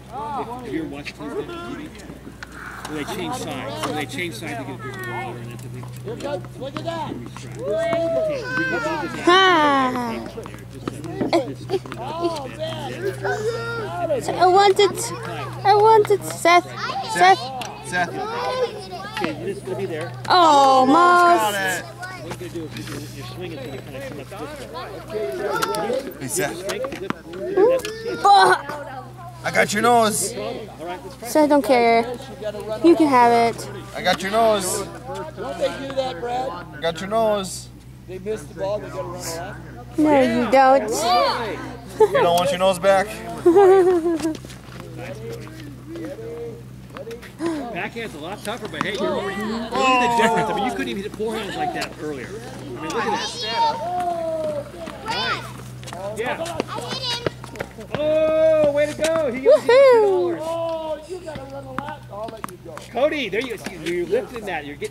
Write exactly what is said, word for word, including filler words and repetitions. page. Oh, if you're watching T V, they change sides. So they change sides to get bigger and and that's a big. Look at look at that. Ah. Oh man! I wanted, I wanted Seth, Seth, Seth. Okay, this is gonna be there. Oh, almost. What you're going to do is you're, you're swinging so you kind of come up this way. I got your nose. So I don't care. You can have it. I got your nose. Don't they do that, Brad? I got your nose. They missed the ball. They got to run around. No, you don't. You don't want your nose back? Backhand's a lot tougher, but hey, you're already, look at the difference. I mean, you couldn't even hit forehands like that earlier. I mean, look at that. Nice. Yeah. Oh, way to go. He got two dollars. Oh, you got to run a lot. I'll let you go. Cody, there you go. You're lifting that. You're getting.